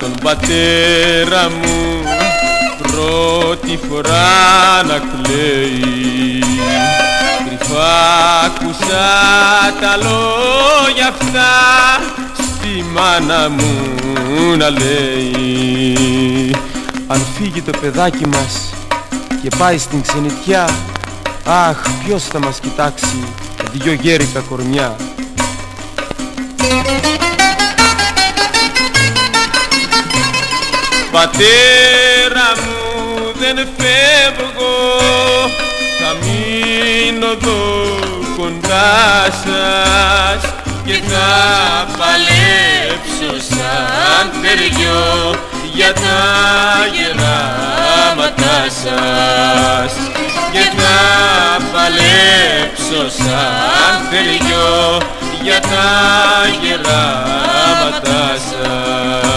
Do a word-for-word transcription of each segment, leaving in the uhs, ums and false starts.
Τον πατέρα μου πρώτη φορά να κλαίει, κρυφά ακούσα τα λόγια αυτά στη μάνα μου να λέει. Αν φύγει το παιδάκι μας και πάει στην ξενιτιά, αχ, ποιος θα μας κοιτάξει δυο γέρικα κορμιά. Πατέρα μου, δεν φεύγω, θα μείνω εδώ κοντά σας και θα παλέψω σαν παιδιό για τα γεράματά σας, και θα παλέψω σαν παιδιό για τα γεράματά σας.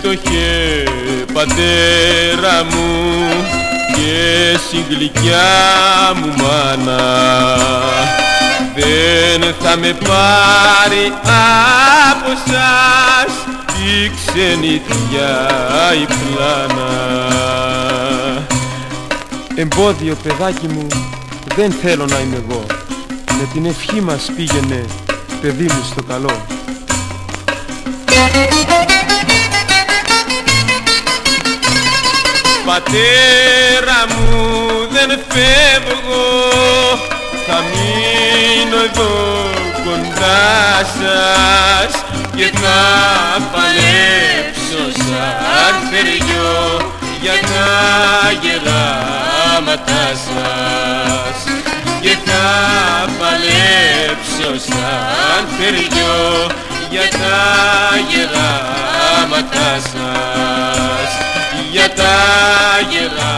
Φτωχέ πατέρα μου και συγγλικιά μου μάνα, δεν θα με πάρει από σας η ξενιτιά η πλάνα. Εμπόδιο, παιδάκι μου, δεν θέλω να είμαι εγώ, με την ευχή μας πήγαινε, παιδί μου, στο καλό. Πατέρα μου, δεν φεύγω, θα μείνω εδώ κοντά σας και θα παλέψω σαν παιδιό για τα γεράματά σας, και θα παλέψω σαν παιδιό για τα γεράματά σας, για τα γελά.